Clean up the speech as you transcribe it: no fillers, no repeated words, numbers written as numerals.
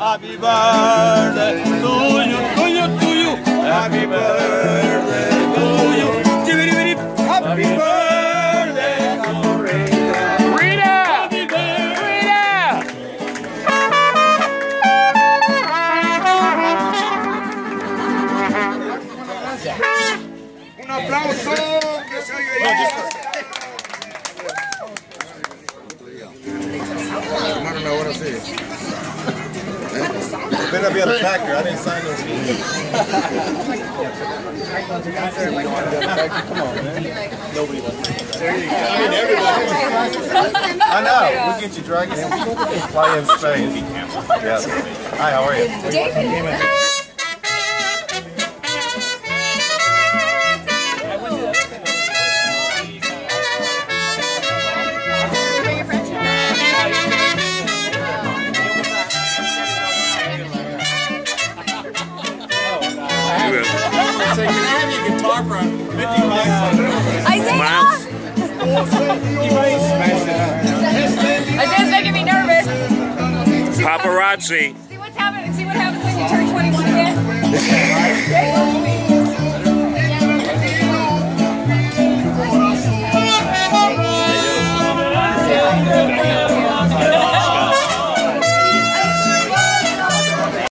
Happy birthday to you, happy birthday to you, happy birthday to Rita, happy birthday, Rita. Un aplauso, que se oiga. Ahora sí. It better be on the tractor. I didn't sign those fees. Come on, man. Nobody wants to. There you go. I mean, everybody wants to. I know. We'll get you dragging him. Play in Spain. Yeah. Hi, how are you? David. Isaiah's making me nervous. Paparazzi. See what happens when you turn 21 again?